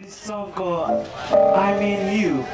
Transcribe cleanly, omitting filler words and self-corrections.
This song called "I'm in You."